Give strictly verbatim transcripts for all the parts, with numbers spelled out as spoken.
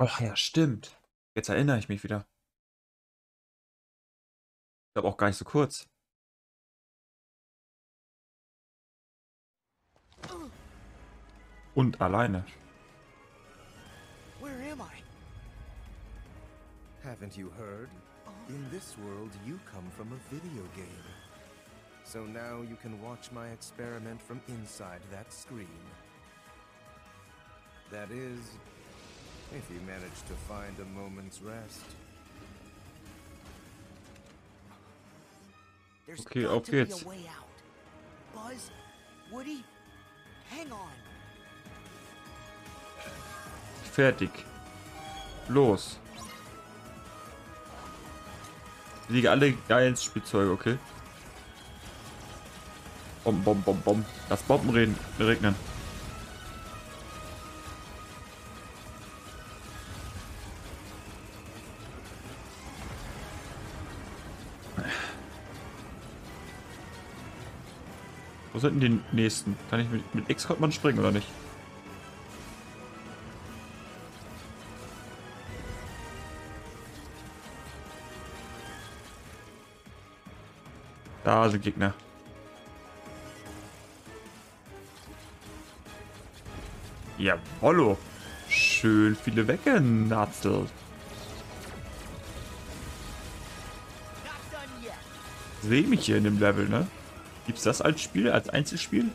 Ach ja, stimmt. Jetzt erinnere ich mich wieder. Ich glaube auch gar nicht so kurz. Und alleine. Where am I? Haven't you heard? In this world you come from a video game. So now you can watch my experiment from inside that screen. That is, if you manage to find a moment's rest. There's okay, got to be a way out. Buzz, Woody, hang on. Fertig. Los. Liegen alle geilen Spielzeuge, okay? Bom, bom, bom, bom. Das Bomben reden, regnen. Wo sind denn die nächsten? Kann ich mit, mit X konnte man springen oder nicht? Da sind Gegner. Jawollo. Schön viele weggenatzelt. Sehe mich hier in dem Level, ne? Gibt's das als Spiel, als Einzelspiel?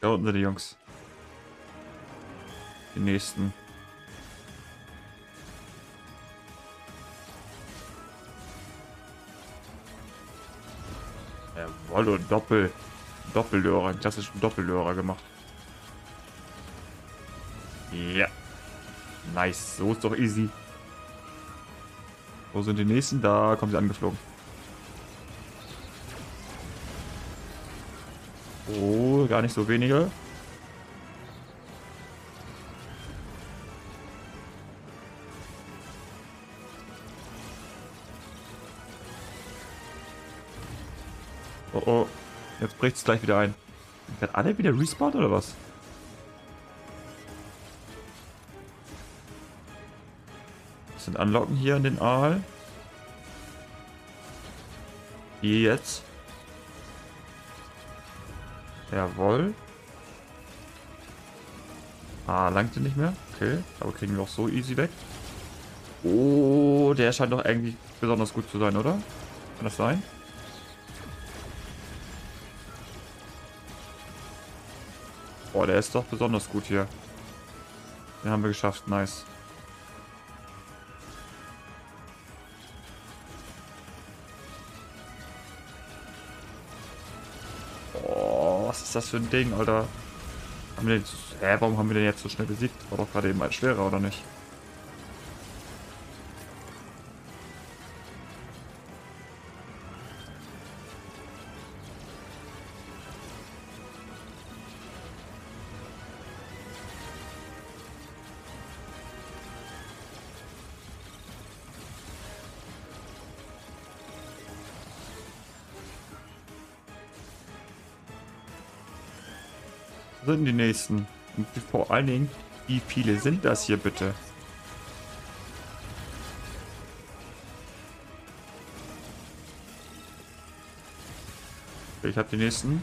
Da unten sind die Jungs. Die nächsten. Hallo, Doppel, Doppellöhrer, klassisch Doppellöhrer gemacht. Ja. Nice, so ist doch easy. Wo sind die nächsten? Da kommen sie angeflogen. Oh, gar nicht so wenige. Oh oh, jetzt bricht es gleich wieder ein. Werden alle wieder respawned oder was? Das sind Anlocken hier in den Aal. Jetzt. Jawohl. Ah, langte nicht mehr. Okay, aber kriegen wir auch so easy weg. Oh, der scheint doch eigentlich besonders gut zu sein, oder? Kann das sein? Boah, der ist doch besonders gut hier. Den haben wir geschafft, nice. Oh, was ist das für ein Ding, Alter? Haben wir den, hä, warum haben wir den jetzt so schnell besiegt? War doch gerade eben ein schwerer, oder nicht? Sind die nächsten und vor allen Dingen, wie viele sind das hier bitte? Ich habe die nächsten.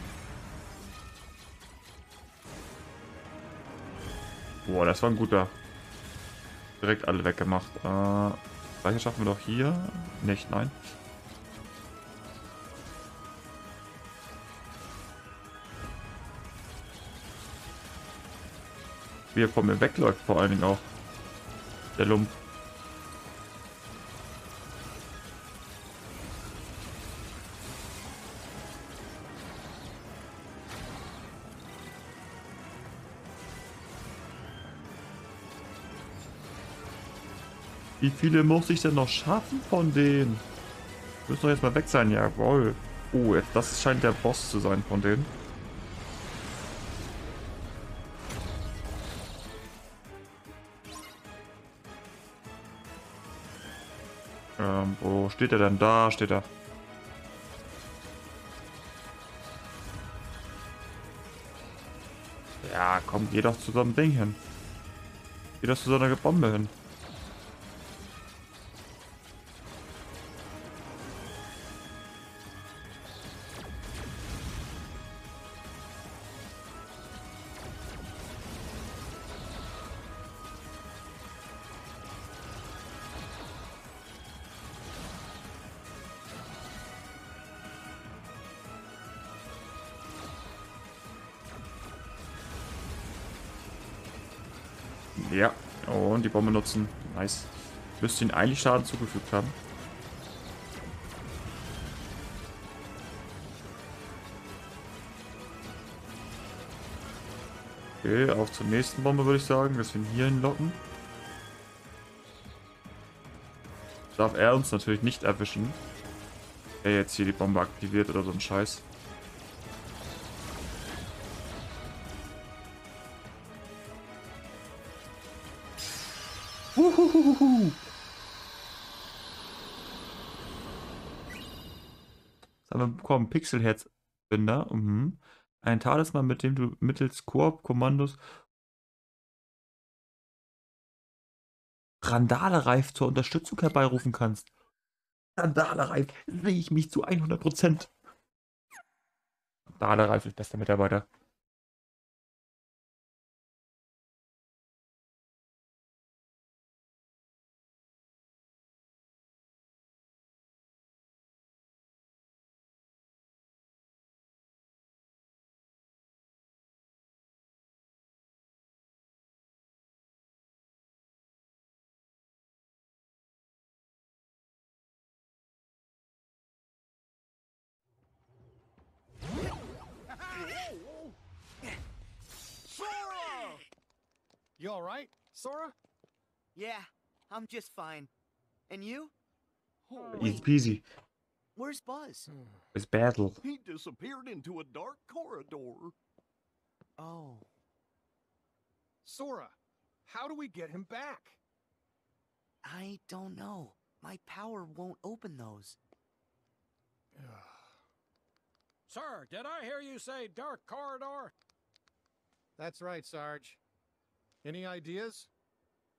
Boah, das war ein guter. Direkt alle weggemacht. Äh, gleich schaffen wir doch hier nicht, nein. Wie er von mir wegläuft, vor allen Dingen auch. Der Lump. Wie viele muss ich denn noch schaffen von denen? Müssen doch jetzt mal weg sein, jawohl. Oh, jetzt, das scheint der Boss zu sein von denen. Ähm, wo steht er denn? Da steht er. Ja, Komm, geh doch zu so einem Ding hin. Geh doch zu so einer Bombe hin. Ja, oh, und die Bombe nutzen. Nice. Müsste ihn eigentlich Schaden zugefügt haben. Okay, auch zur nächsten Bombe würde ich sagen, dass wir ihn hier hinlocken. Darf er uns natürlich nicht erwischen. Er jetzt hier die Bombe aktiviert oder so ein Scheiß. Uhuhuhu. Was haben wir bekommen? Pixelherzbinder. Mhm. Ein Talisman, mit dem du mittels Koop-Kommandos Randale-Reif zur Unterstützung herbeirufen kannst. Randale-Reif, sehe ich mich zu hundert Prozent. Randale-Reif ist bester Mitarbeiter. You all right, Sora? Yeah, I'm just fine. And you? Easy peasy. Where's Buzz? It's battle. He disappeared into a dark corridor. Oh. Sora, how do we get him back? I don't know. My power won't open those. Sir, did I hear you say dark corridor? That's right, Sarge. Any ideas?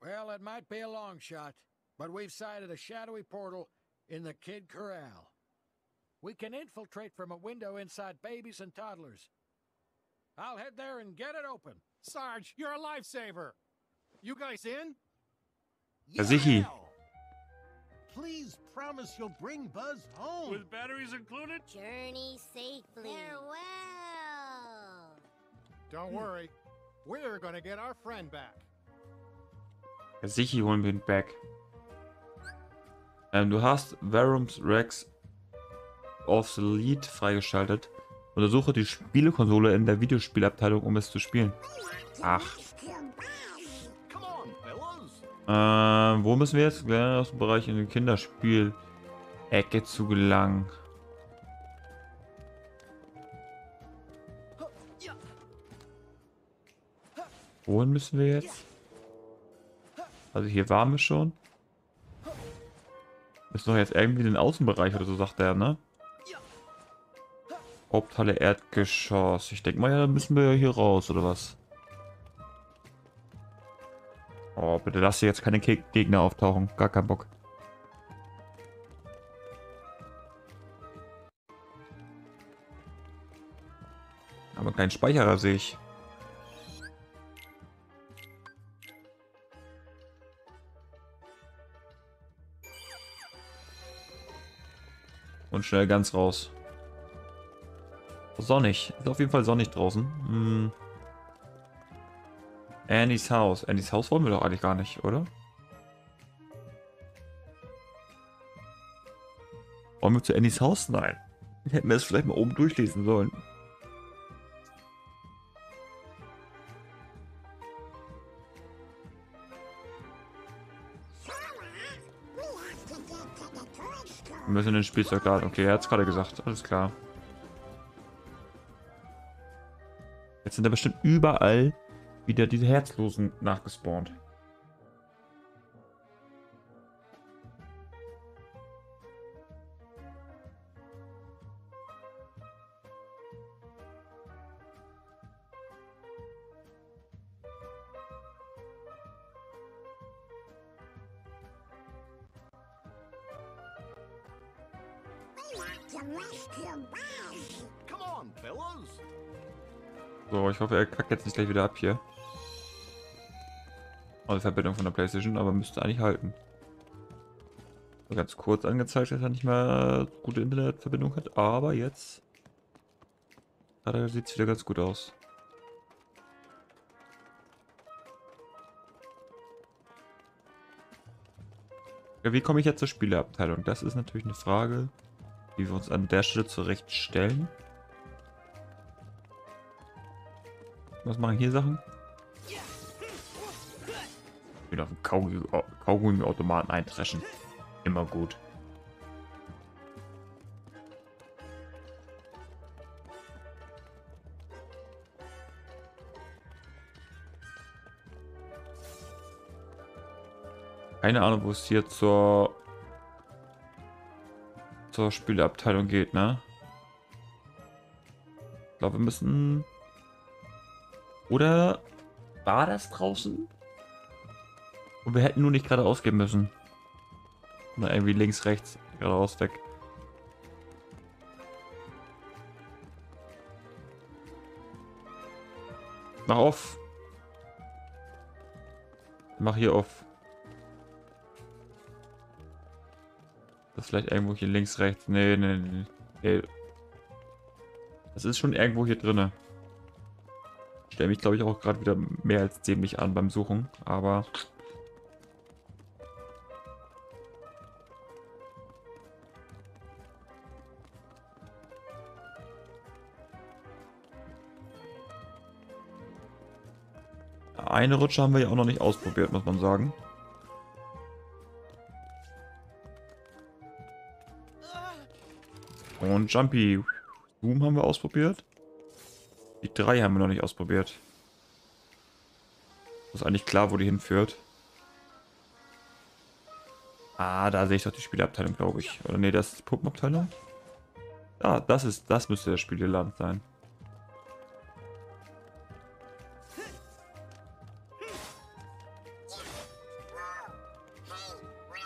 Well, it might be a long shot, but we've sighted a shadowy portal in the Kid Corral. We can infiltrate from a window inside babies and toddlers. I'll head there and get it open. Sarge, you're a lifesaver. You guys in? Yeah. Please promise you'll bring Buzz home. With batteries included? Journey safely. Farewell. Don't worry. We're gonna get our friend back. Ja, sicher holen wir ihn back. Ähm, du hast Varum's Rex of the Lead freigeschaltet. Untersuche die Spielekonsole in der Videospielabteilung, um es zu spielen. Ach. Ähm, wo müssen wir jetzt? Ja, aus dem Bereich in den Kinderspiel-Ecke zu gelangen. Wohin müssen wir jetzt? Also hier waren wir schon. Müssen doch jetzt irgendwie den Außenbereich oder so, sagt er, ne? Haupthalle Erdgeschoss. Ich denke mal, ja, dann müssen wir ja hier raus, oder was? Oh, bitte lass hier jetzt keine Gegner auftauchen. Gar keinen Bock. Aber kein Speicherer sehe ich. Und schnell ganz raus. Sonnig. Ist auf jeden Fall sonnig draußen. Hm. Andy's Haus. Andy's Haus wollen wir doch eigentlich gar nicht, oder? Wollen wir zu Andy's Haus? Nein. Hätten wir es vielleicht mal oben durchlesen sollen. Wir müssen den Spielzeug laden. Okay, er hat es gerade gesagt. Alles klar. Jetzt sind da bestimmt überall wieder diese Herzlosen nachgespawnt. So, ich hoffe, er kackt jetzt nicht gleich wieder ab hier. Also Verbindung von der PlayStation, aber müsste eigentlich halten. So, ganz kurz angezeigt, dass er nicht mehr gute Internetverbindung hat, aber jetzt sieht es wieder ganz gut aus. Ja, wie komme ich jetzt zur Spieleabteilung? Das ist natürlich eine Frage, die wir uns an der Stelle zurechtstellen. Was machen hier Sachen? Ich will auf den Kaugummi-Automaten eintreschen. Immer gut. Keine Ahnung, wo es hier zur zur Spieleabteilung geht, ne? Ich glaube, wir müssen... Oder war das draußen? Und wir hätten nur nicht geradeaus gehen müssen. Na, irgendwie links, rechts, geradeaus weg. Mach auf! Mach hier auf. Das ist vielleicht irgendwo hier links, rechts. Nee, nee, nee, nee. Das ist schon irgendwo hier drinne. Ich stelle mich, glaube ich, auch gerade wieder mehr als dämlich an beim Suchen, aber... Eine Rutsche haben wir ja auch noch nicht ausprobiert, muss man sagen. Und Jumpy. Boom haben wir ausprobiert. Die drei haben wir noch nicht ausprobiert. Ist eigentlich klar, wo die hinführt. Ah, da sehe ich doch die Spieleabteilung, glaube ich. Oder nee, das ist die Puppenabteilung. Ah, das ist, das müsste das Spieleland sein.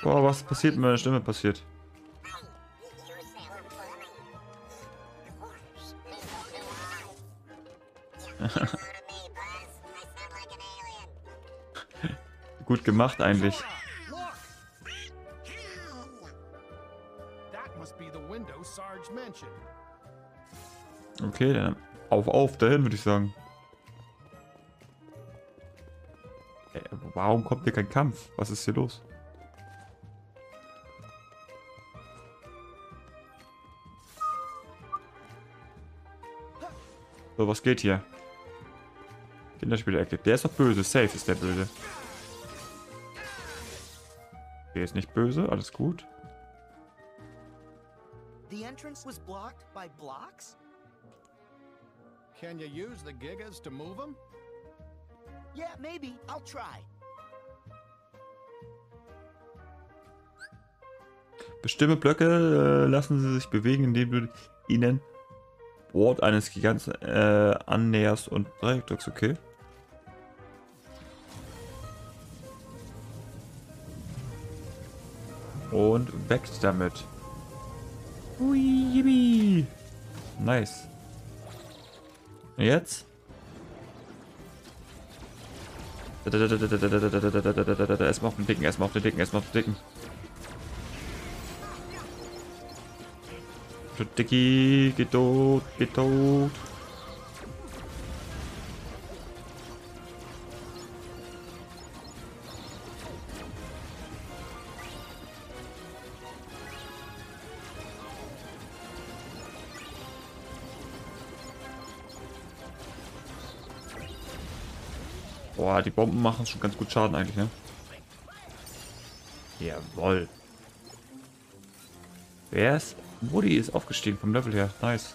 Boah, was passiert mit meiner Stimme passiert? Gut gemacht eigentlich. Okay, dann auf, auf, dahin würde ich sagen. Ey, warum kommt hier kein Kampf? Was ist hier los? So, was geht hier? Kinderspielecke. Der ist doch böse. Safe ist der böse. Der ist nicht böse. Alles gut. The entrance was blocked by blocks? Can you use the gigas to move them? Yeah, maybe. I'll try. Bestimmte Blöcke äh, lassen sie sich bewegen, indem du ihnen Wort eines Giganten äh, annäherst und Dreieck drückst, okay. Und wächst damit. Ui, yippie. Nice. Und jetzt? Erstmal auf den dicken, erstmal auf den dicken, erstmal auf den dicken. Dicky, geht tot, geht tot. Boah, die Bomben machen schon ganz gut Schaden eigentlich, ne? Jawohl. Wer ist? Woody ist aufgestiegen vom Level her. Nice.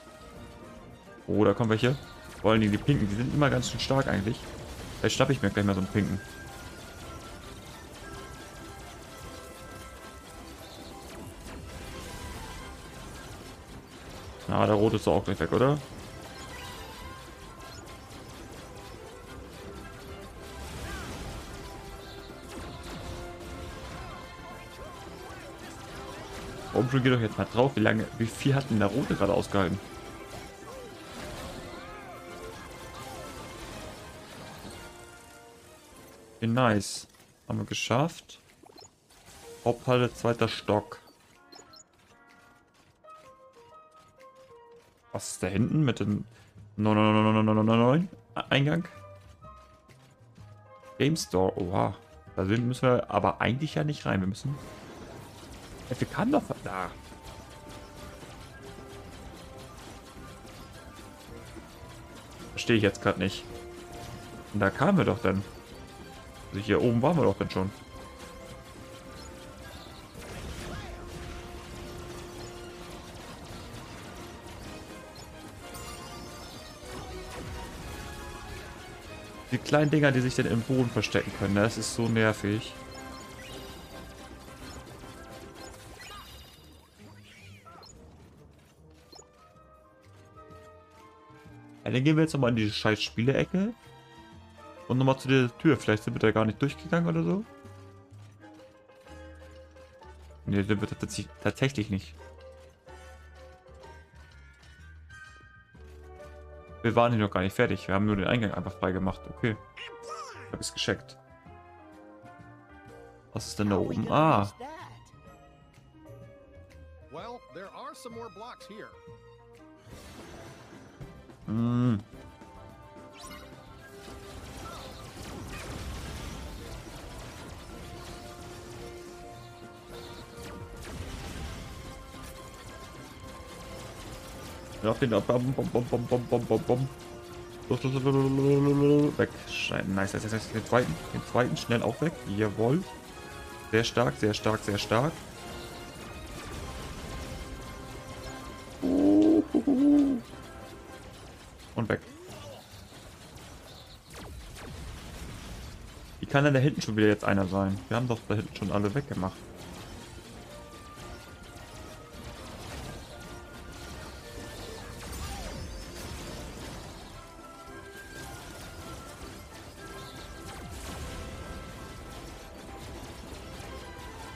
Oh, da kommen welche. Wollen die die Pinken? Die sind immer ganz schön stark eigentlich. Vielleicht schnappe ich mir gleich mal so einen Pinken. Na, der Rote ist doch auch gleich weg, oder? Obwohl, geht doch jetzt mal drauf, wie lange, wie viel hat denn der Rote gerade ausgehalten? Okay, nice. Haben wir geschafft. Haupthalle, zweiter Stock. Was ist da hinten mit dem neun neun neun neun neun neun Eingang? Game Store, oha. Da müssen wir aber eigentlich ja nicht rein. Wir müssen. Wir kamen doch da. Verstehe ich jetzt gerade nicht. Und da kamen wir doch dann. Also hier oben waren wir doch dann schon. Die kleinen Dinger, die sich dann im Boden verstecken können, das ist so nervig. Ja, dann gehen wir jetzt nochmal in die scheiß Spielecke. Und nochmal zu der Tür. Vielleicht sind wir da gar nicht durchgegangen oder so. Ne, sind wir tatsächlich nicht. Wir waren hier noch gar nicht fertig. Wir haben nur den Eingang einfach frei gemacht. Okay. Ich habe es gescheckt. Was ist denn da oben? Ah. Hm. Auf den Bom, Bom, Bom, Bom, Bom, Bom, Bom, Bom. Weg. Schneiden. Nice, nice, nice. Den zweiten, den zweiten schnell auch weg. Jawohl. Sehr stark, sehr stark, sehr stark. Und weg. Wie kann denn da hinten schon wieder jetzt einer sein? Wir haben doch da hinten schon alle weggemacht.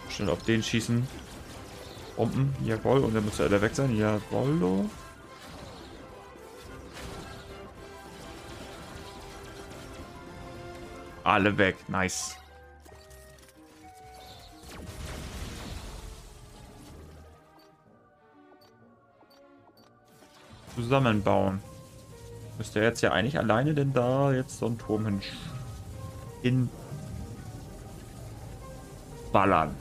Schnell auf den schießen. Bomben. Jawohl. Und dann müsste er weg sein. Jawohl. Alle weg. Nice. Zusammenbauen. Müsste er jetzt ja eigentlich alleine denn da jetzt so einen Turm hin... in... ballern.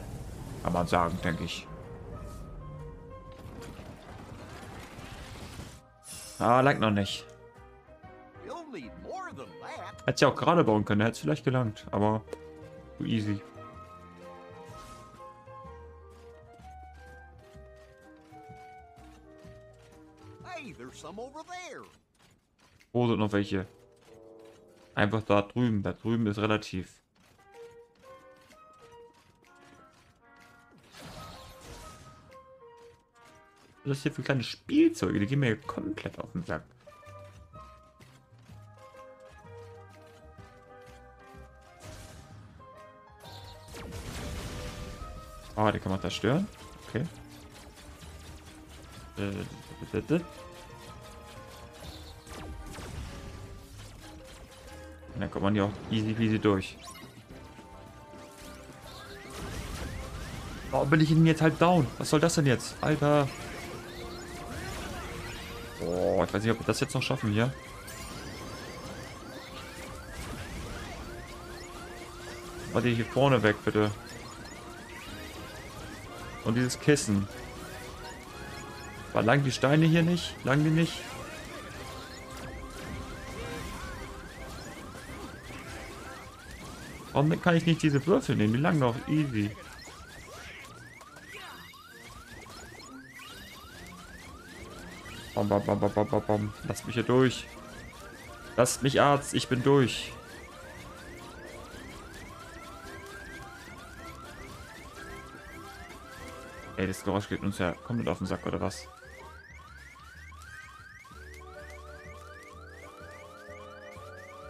Kann man sagen, denke ich. Ah, langt noch nicht. Hätte ja auch gerade bauen können, hätte es vielleicht gelangt, aber so easy. Wo sind noch welche? Einfach da drüben. Da drüben ist relativ. Das hier für kleine Spielzeuge, die gehen mir komplett auf den Sack. Ah, oh, die kann man zerstören. Okay. Und dann kommt man hier auch easy peasy durch. Warum bin ich denn jetzt halt down? Was soll das denn jetzt? Alter. Oh, ich weiß nicht, ob wir das jetzt noch schaffen hier. Warte, hier vorne weg, bitte. Und dieses Kissen. War lang die Steine hier nicht? Lang die nicht? Warum kann ich nicht diese Würfel nehmen? Die lang noch easy. Bam, bam, bam, bam, bam, bam. Lasst mich hier durch. Lasst mich, Arzt. Ich bin durch. Ey, das Geräusch geht uns ja komplett auf den Sack, oder was?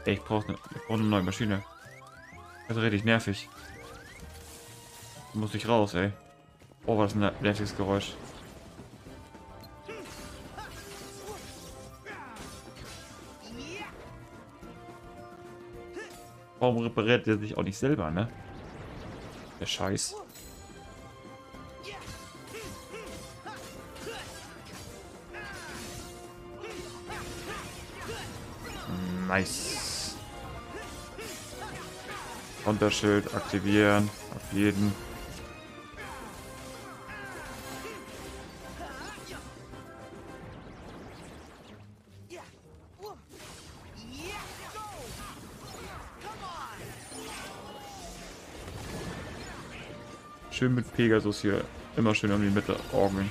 Ey, ich brauche eine, brauch eine neue Maschine. Das ist richtig nervig. Da muss ich raus, ey. Oh, was ein nettes Geräusch. Warum repariert er sich auch nicht selber, ne? Der Scheiß. Nice. Unterschild aktivieren. Auf jeden. Schön mit Pegasus hier. Immer schön um die Mitte orgeln.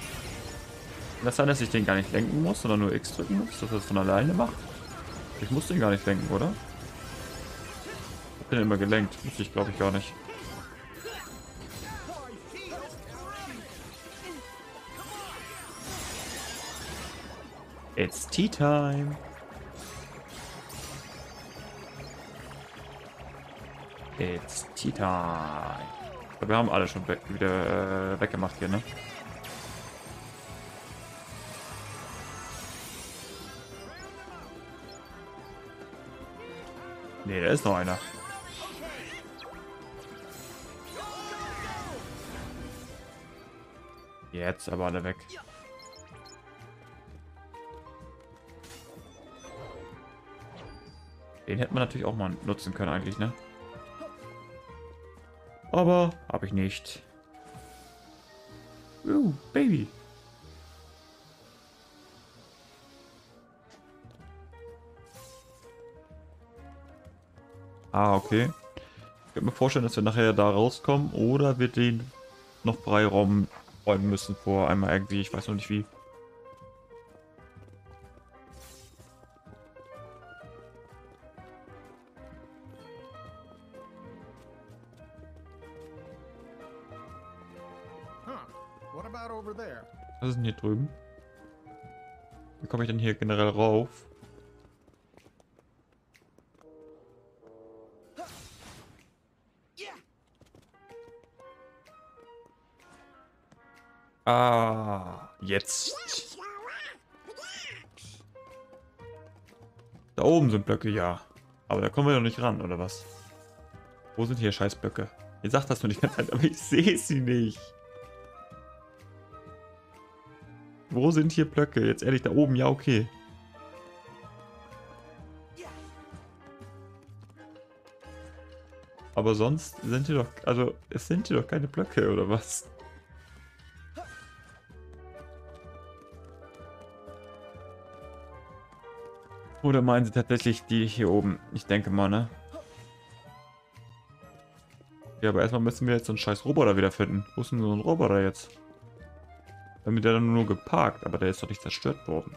Das heißt, dass ich den gar nicht lenken muss, sondern nur X drücken muss, dass er es von alleine macht. Ich muss den gar nicht lenken, oder? Ich bin immer gelenkt. Muss ich, glaube ich, gar nicht. It's tea time. It's tea time. Wir haben alle schon weg, wieder äh, weggemacht hier, ne? Ne, da ist noch einer. Jetzt aber alle weg. Den hätte man natürlich auch mal nutzen können eigentlich, ne? Aber habe ich nicht. Oh, Baby. Ah, okay. Ich könnte mir vorstellen, dass wir nachher da rauskommen oder wir den noch freiräumen müssen vor einmal irgendwie, ich weiß noch nicht wie. Was ist denn hier drüben? Wie komme ich denn hier generell rauf? Ah, jetzt. Da oben sind Blöcke, ja. Aber da kommen wir doch nicht ran, oder was? Wo sind hier Scheißblöcke? Ihr sagt das nur die ganze Zeit, aber ich sehe sie nicht. Wo sind hier Blöcke? Jetzt ehrlich, da oben, ja, okay. Aber sonst sind hier doch, also es sind hier doch keine Blöcke, oder was? Oder meinen sie tatsächlich die hier oben? Ich denke mal, ne? Ja, aber erstmal müssen wir jetzt so einen scheiß Roboter wiederfinden. Wo ist denn so ein Roboter jetzt? Damit der dann nur geparkt, aber der ist doch nicht zerstört worden.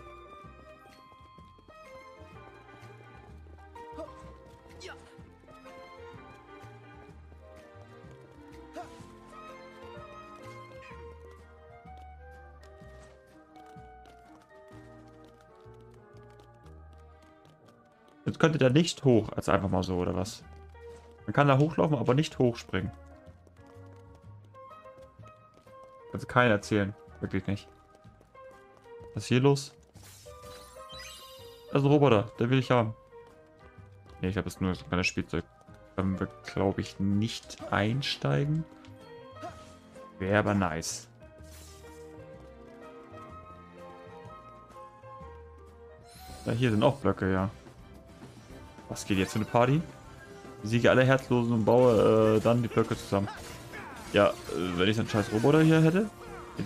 Jetzt könnte der nicht hoch, als einfach mal so, oder was? Man kann da hochlaufen, aber nicht hochspringen. Also keinen erzählen. Wirklich nicht. Was ist hier los? Also Roboter, der will ich haben. Ne, ich habe jetzt nur so ein kleines Spielzeug. Können wir, glaube ich, nicht einsteigen. Wäre aber nice. Ja, hier sind auch Blöcke, ja. Was geht jetzt für eine Party? Siege alle Herzlosen und baue äh, dann die Blöcke zusammen. Ja, äh, wenn ich so einen scheiß Roboter hier hätte.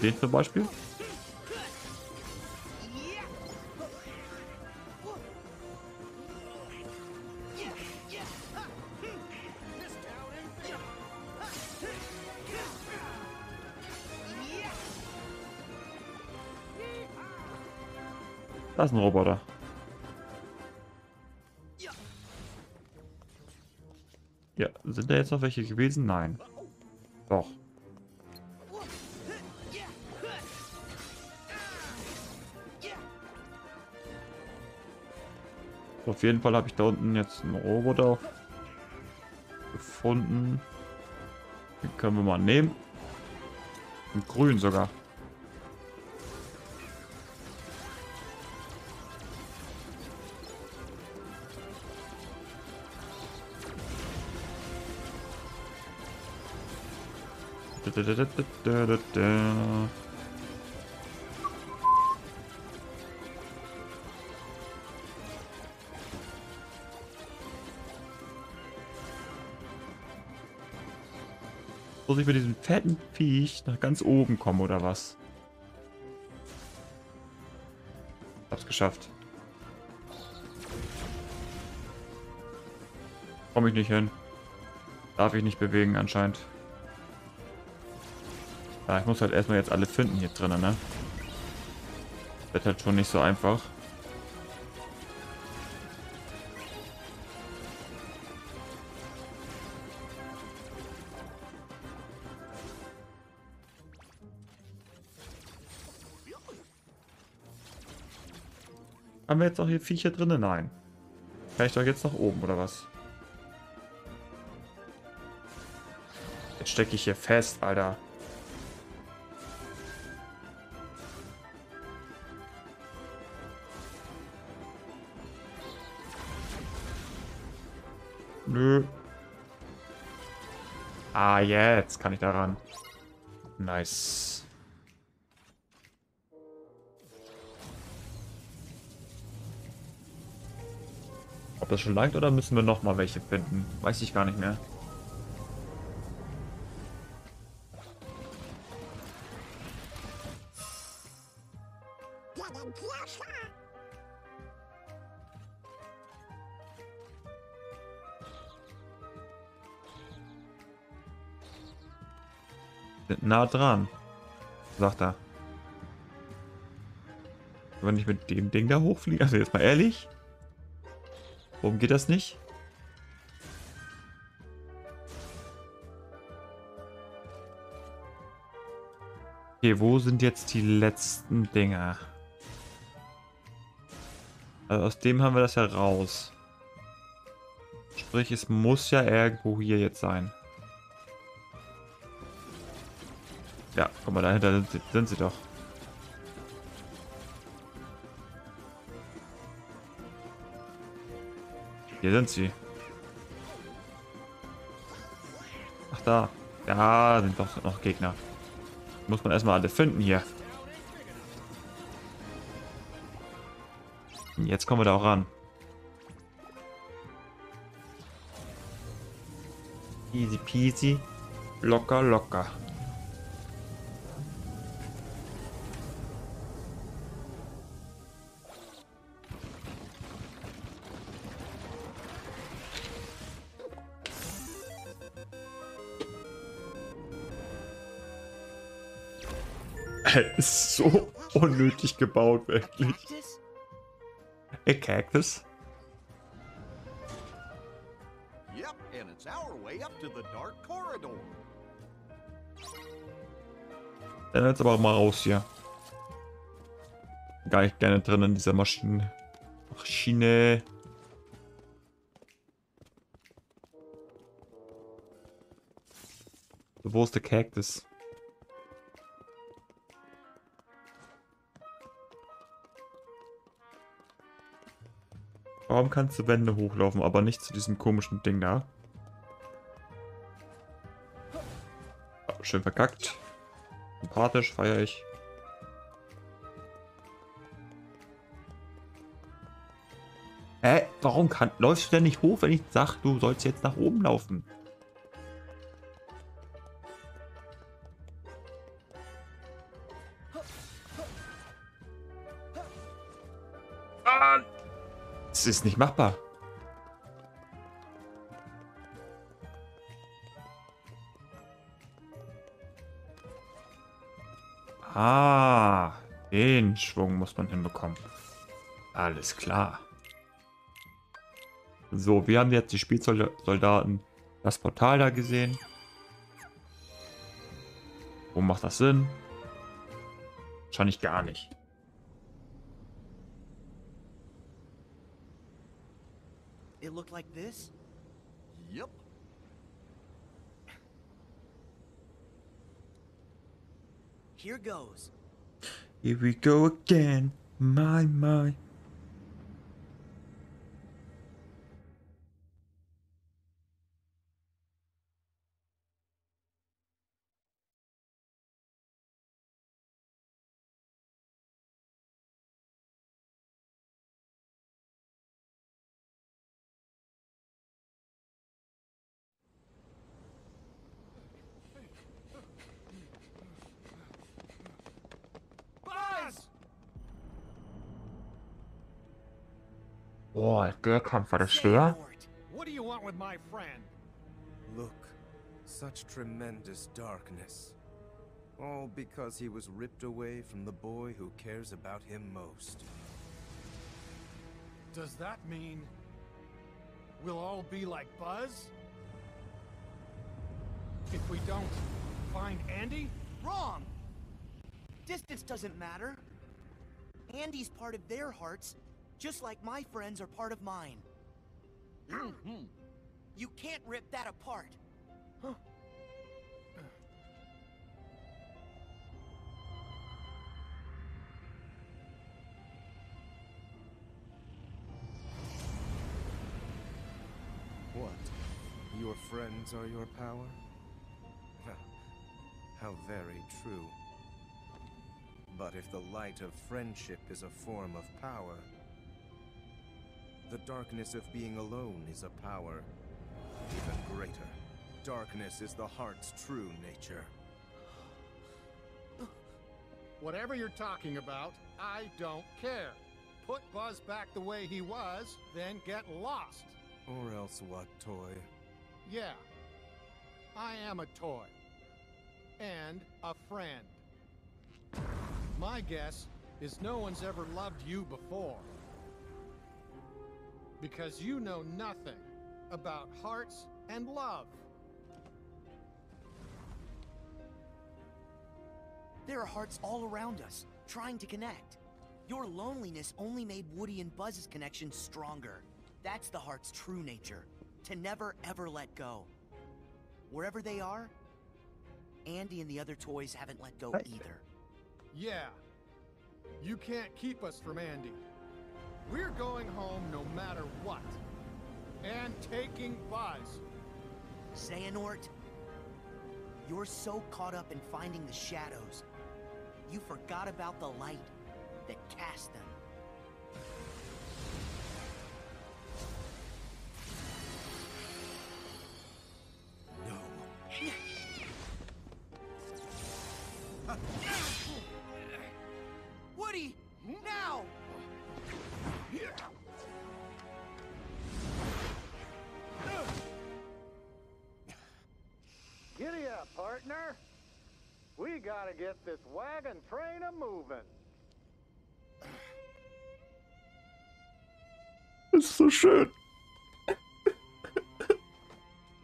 Den zum Beispiel. Das ist ein Roboter. Ja, sind da jetzt noch welche gewesen? Nein. Doch. Auf jeden Fall habe ich da unten jetzt einen Roboter gefunden. Den können wir mal nehmen. Und grün sogar. Muss ich mit diesem fetten Viech nach ganz oben kommen oder was? Hab's geschafft. Komme ich nicht hin. Darf ich nicht bewegen anscheinend. Ja, ich muss halt erstmal jetzt alle finden hier drinnen, ne? Wird halt schon nicht so einfach. Haben wir jetzt auch hier Viecher drinnen? Nein. Kann ich doch jetzt nach oben oder was? Jetzt stecke ich hier fest, Alter. Nö. Ah, jetzt kann ich daran. Nice. Ob das schon langt oder müssen wir noch mal welche finden? Weiß ich gar nicht mehr. Nah dran, sagt er. Wenn ich mit dem Ding da hochfliege, also jetzt mal ehrlich, warum geht das nicht? Okay, wo sind jetzt die letzten Dinger? Also aus dem haben wir das ja raus. Sprich, es muss ja irgendwo hier jetzt sein. Ja, guck mal, dahinter sind sie, sind sie doch. Hier sind sie. Ach da. Ja, sind doch noch Gegner. Muss man erstmal alle finden hier. Jetzt kommen wir da auch ran. Easy peasy. Locker, locker. Ist so unnötig gebaut, wirklich. A Cactus? Dann jetzt aber mal raus hier. Gar nicht gerne drin in dieser Maschine. Maschine. So, wo ist der Cactus? Warum kannst du Wände hochlaufen, aber nicht zu diesem komischen Ding da? Oh, schön verkackt. Sympathisch, feiere ich. Hä? Äh, warum kann, läufst du denn nicht hoch, wenn ich sag, du sollst jetzt nach oben laufen? Ist nicht machbar. Ah, den Schwung muss man hinbekommen. Alles klar. So, wir haben jetzt die Spielsoldaten das Portal da gesehen. Wo macht das Sinn? Wahrscheinlich gar nicht. It looked like this? Yep. Here goes. Here we go again. My, my. Oh, der Kampf war das schwer. What do you want with my friend? Look, such tremendous darkness. All because he was ripped away from the boy who cares about him most. Does that mean we'll all be like Buzz? If we don't find Andy? Wrong. Distance doesn't matter. Andy's part of their hearts. Just like my friends are part of mine. You can't rip that apart. Huh? What? Your friends are your power? How very true. But if the light of friendship is a form of power, the darkness of being alone is a power even greater. Darkness is the heart's true nature. Whatever you're talking about, I don't care. Put Buzz back the way he was, then get lost. Or else what, toy? Yeah, I am a toy. And a friend. My guess is no one's ever loved you before. Because you know nothing about hearts and love. There are hearts all around us, trying to connect. Your loneliness only made Woody and Buzz's connection stronger. That's the heart's true nature, to never ever let go. Wherever they are, Andy and the other toys haven't let go either. Yeah, you can't keep us from Andy. We're going home no matter what. And taking Buzz. Xehanort, you're so caught up in finding the shadows. You forgot about the light that cast them. No. Woody, now! Giddy up, partner. We gotta get this wagon train a-moving. It's so shit.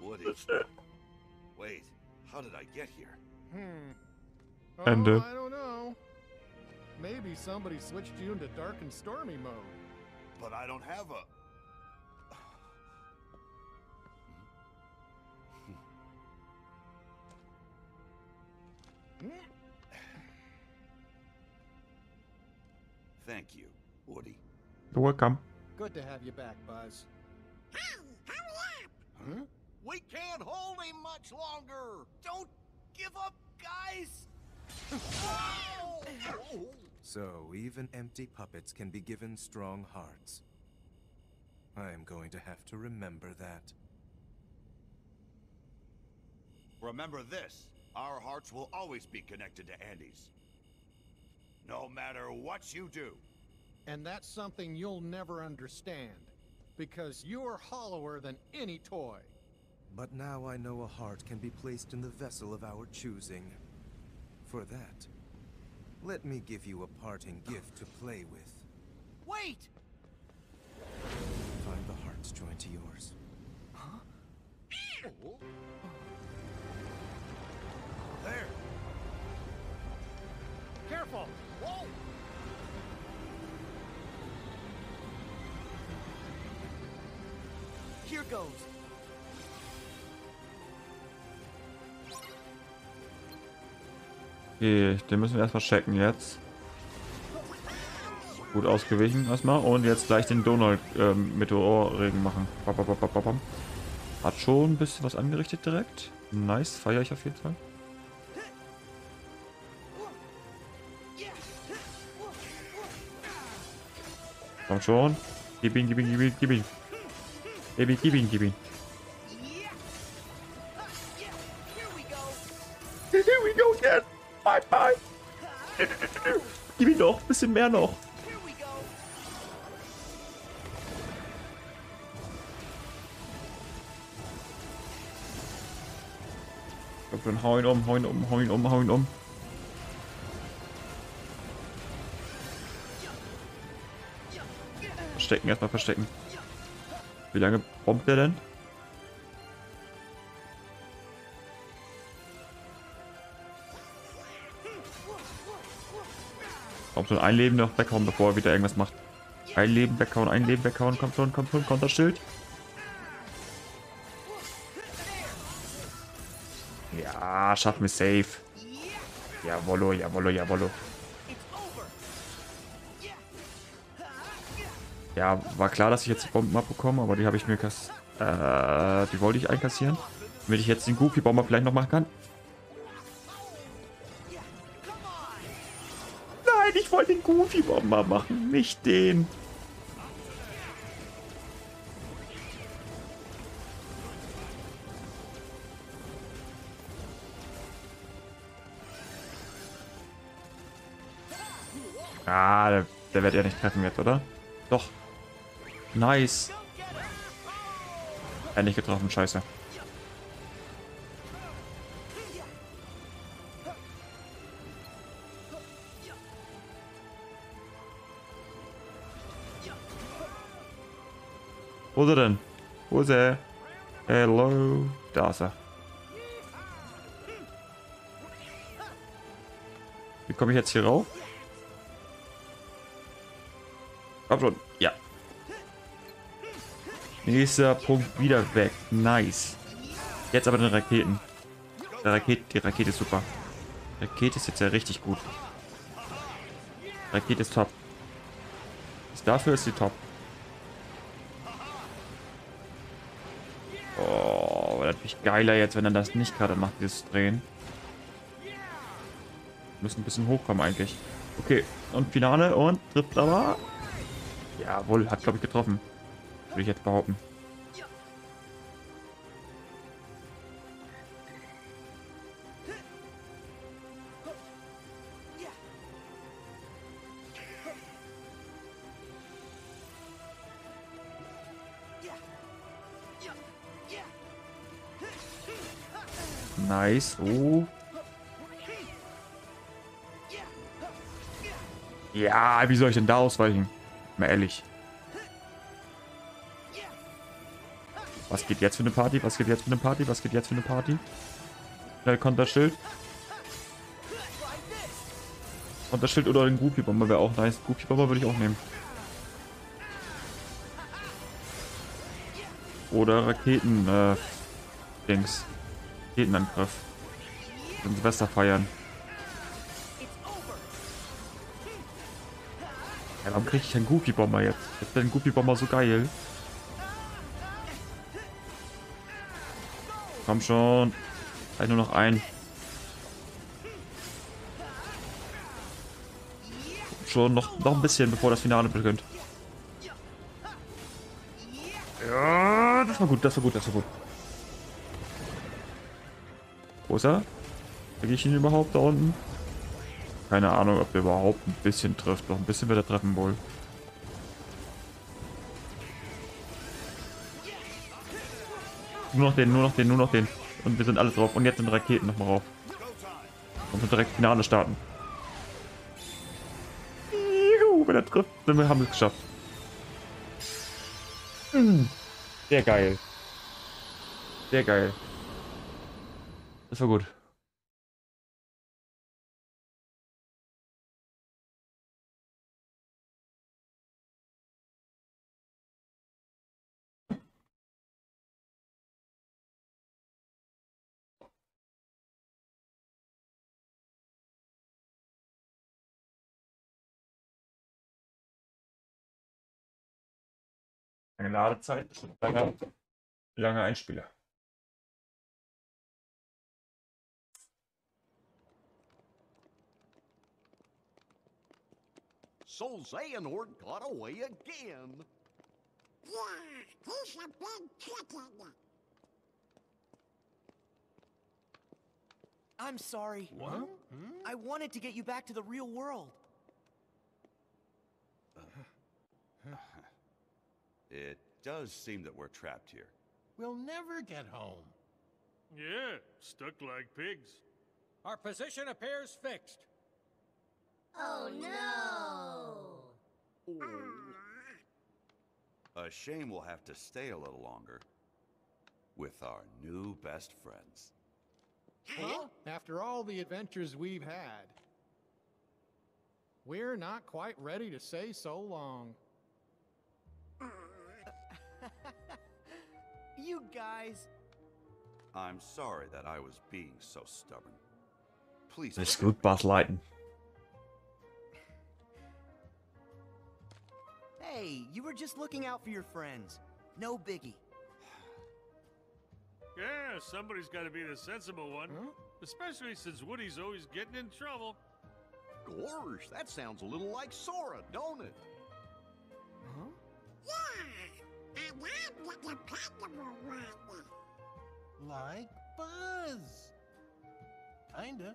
Woody. Wait, how did I get here? Hmm. Oh, and, uh... I don't know. Maybe somebody switched you into dark and stormy mode. But I don't have a... Thank you, Woody. You're welcome. Good to have you back, Buzz. Hey, hurry up! Huh? We can't hold him much longer! Don't give up, guys! Oh! So, even empty puppets can be given strong hearts. I am going to have to remember that. Remember this. Our hearts will always be connected to Andy's. No matter what you do. And that's something you'll never understand. Because you're hollower than any toy. But now I know a heart can be placed in the vessel of our choosing. For that, let me give you a parting gift to play with. Wait! Find the hearts joined to yours. Huh? Oh. There! Careful! Whoa! Here goes! Okay, den müssen wir erstmal checken jetzt. Gut ausgewichen erstmal und jetzt gleich den Donald äh, Meteorregen machen. Hat schon ein bisschen was angerichtet direkt. Nice, feiere ich auf jeden Fall. Komm schon. Gib ihn, gib ihn, gib ihn, gib ihn. Gib ihn, gib ihn, gib ihn. Here we go again. Bye, bye. Gib ihn doch, ein bisschen mehr noch. Dann hau ihn um, hau ihn um, hau ihn um, hau ihn um. Verstecken, erstmal verstecken. Wie lange bombt der denn? Kommt schon, ein Leben noch weghauen, bevor er wieder irgendwas macht. Ein Leben weghauen, ein Leben weghauen, kommt schon, kommt schon, kommt das Schild. Ja, schafft mir safe. Jawollo, jawollo, jawollo. Ja, war klar, dass ich jetzt die Bomben abbekomme, aber die habe ich mir kass... Äh, die wollte ich einkassieren. Damit ich jetzt den Goofy-Bomber vielleicht noch machen kann. Nein, ich wollte den Goofy-Bomber machen, nicht den. Ah, der, der wird ja nicht treffen jetzt, oder? Doch. Nice. Er nicht getroffen, scheiße. Wo ist er denn? Wo ist er? Hello. Da ist er. Wie komme ich jetzt hier rauf? Schon. Ja. Nächster Punkt wieder weg. Nice. Jetzt aber den Raketen. Der Rakete, die Rakete ist super. Rakete ist jetzt ja richtig gut. Rakete ist top. Dafür ist sie top. Oh, das ist nicht geiler jetzt, wenn er das nicht gerade macht, dieses Drehen. Wir müssen ein bisschen hochkommen eigentlich. Okay, und Finale und Triple. Jawohl, hat glaube ich getroffen. Würde ich jetzt behaupten. Nice. Oh. Ja, wie soll ich denn da ausweichen? Mal ehrlich. Was geht jetzt für eine Party? Was geht jetzt für eine Party? Was geht jetzt für eine Party? Schnell Konterschild. Konterschild oder den Goofy-Bomber wäre auch nice. Goofy-Bomber würde ich auch nehmen. Oder Raketen, äh, Dings. Raketenangriff. Und Silvester feiern. Ja, warum kriege ich einen Goofy-Bomber jetzt? Jetzt wäre ein Goofy-Bomber so geil. Komm schon. Halt nur noch ein. Komm schon, noch, noch ein bisschen, bevor das Finale beginnt. Ja, das war gut, das war gut, das war gut. Wo ist er? Kriege ich ihn überhaupt da unten? Keine Ahnung, ob der überhaupt ein bisschen trifft. Doch ein bisschen wird er treffen wohl. Nur noch den, nur noch den, nur noch den. Und wir sind alle drauf. Und jetzt sind Raketen nochmal rauf. Und wir direkt Finale starten. Juhu, wenn er trifft, dann haben wir es geschafft. Sehr geil. Sehr geil. Das war gut. Lange Ladezeit, lange, lange Einspieler. So Xehanort got away again. Yeah, he's a big chicken. I'm sorry. What? Hmm? I wanted to get you back to the real world. It does seem that we're trapped here. We'll never get home. Yeah, stuck like pigs. Our position appears fixed. Oh, no! Oh. A shame we'll have to stay a little longer with our new best friends. Well, after all the adventures we've had, we're not quite ready to say so long. You guys. I'm sorry that I was being so stubborn. Please. It's good, Buzz Lightyear. Hey, you were just looking out for your friends. No biggie. Yeah, somebody's got to be the sensible one. Huh? Especially since Woody's always getting in trouble. Gorge, that sounds a little like Sora, don't it? Huh? Yeah, I love the dependable one. Like Buzz. Kinda.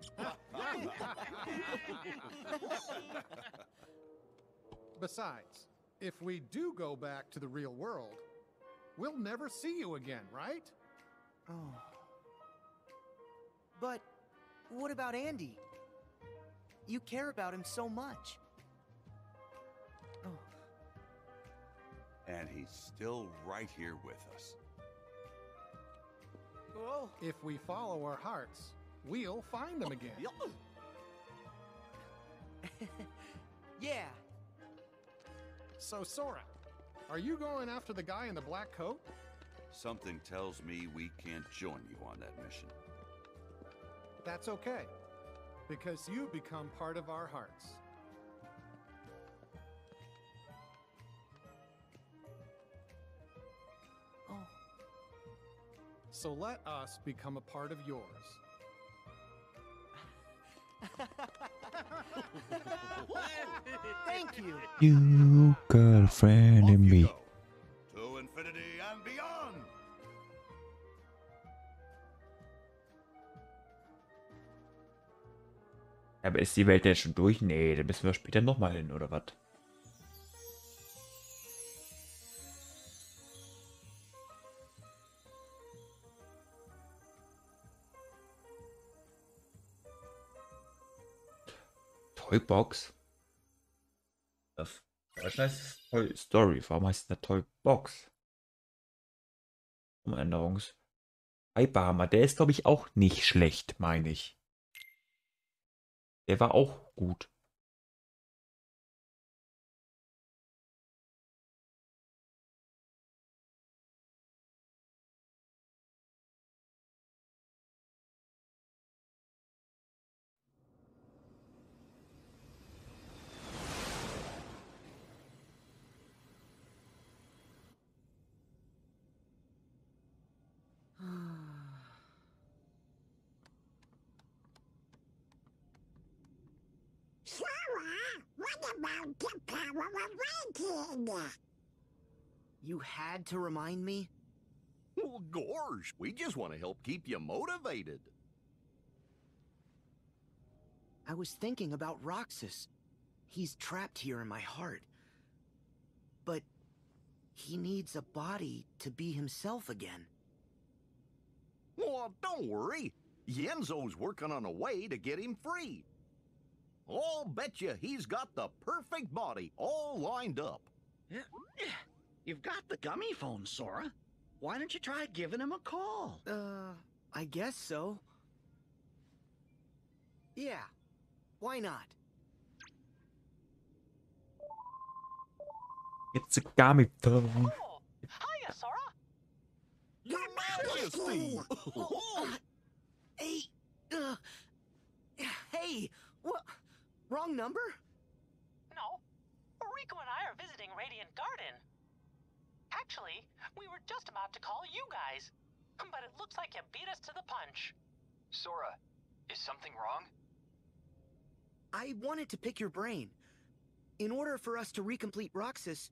Besides, if we do go back to the real world, we'll never see you again, right? Oh. But what about Andy? You care about him so much. Oh. And he's still right here with us. Whoa. If we follow our hearts, we'll find them again. Yeah. So, Sora, are you going after the guy in the black coat? Something tells me we can't join you on that mission. That's okay, because you become part of our hearts. Oh. So let us become a part of yours. Thank you. You got a friend in me. To infinity and beyond. Aber ist die Welt denn schon durch? Nee, da müssen wir später nochmal hin, oder was? Toybox? Das ist Toy Story. Warum heißt der Toybox? Umänderungs. Hyperhammer. Der ist, glaube ich, auch nicht schlecht, meine ich. Der war auch gut. You had to remind me? Well, gorge, we just want to help keep you motivated. I was thinking about Roxas. He's trapped here in my heart. But he needs a body to be himself again. Well, don't worry. Ienzo's working on a way to get him free. I'll bet you he's got the perfect body all lined up. You've got the gummy phone, Sora. Why don't you try giving him a call? Uh, I guess so. Yeah, why not? It's a gummy phone. Oh, hiya, Sora. Your Majesty! Oh. Hey, uh, hey, what? Wrong number? No. Rico and I are visiting Radiant Garden. Heck, Actually, we were just about to call you guys, but it looks like you beat us to the punch. Sora, is something wrong? I wanted to pick your brain. In order for us to recomplete Roxas,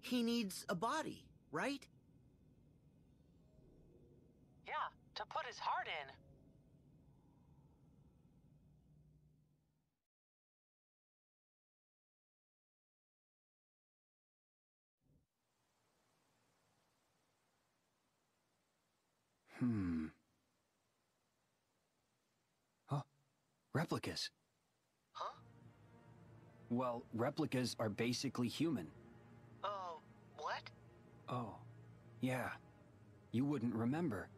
he needs a body, right? Yeah, to put his heart in. Hmm. Huh? Replicas. Huh? Well, replicas are basically human. Oh, uh, what? Oh, yeah. You wouldn't remember.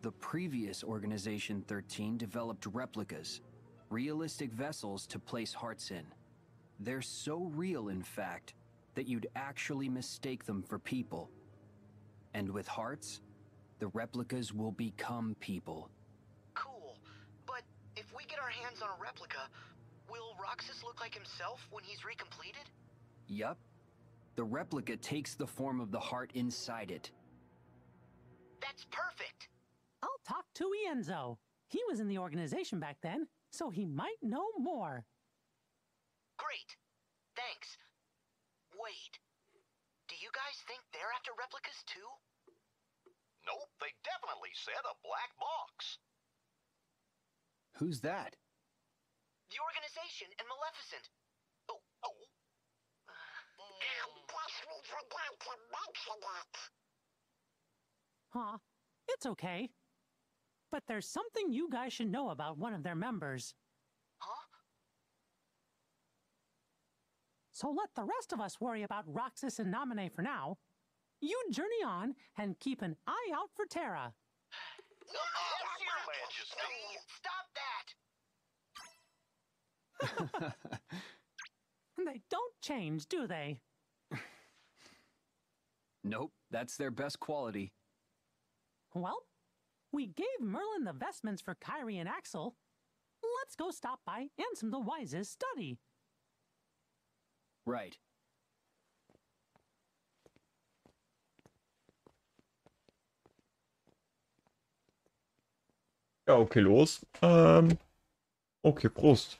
The previous Organization thirteen developed replicas, realistic vessels to place hearts in. They're so real, in fact, that you'd actually mistake them for people. And with hearts, the replicas will become people. Cool, but if we get our hands on a replica, will Roxas look like himself when he's recompleted? Yup. The replica takes the form of the heart inside it. That's perfect! I'll talk to Ienzo. He was in the organization back then, so he might know more. Great. Thanks. Wait. Do you guys think they're after replicas too? Nope, they definitely said a black box. Who's that? The organization and Maleficent. Oh, oh. I guess we forgot to mention it. Huh, it's okay. But there's something you guys should know about one of their members. Huh? So let the rest of us worry about Roxas and Namine for now. You journey on and keep an eye out for Terra. Yes, Your Majesty! Stop that! They don't change, do they? Nope, that's their best quality. Well, we gave Merlin the vestments for Kairi and Axel. Let's go stop by Ansem the Wise's study. Right. Ja, okay, los. Ähm, okay, Prost.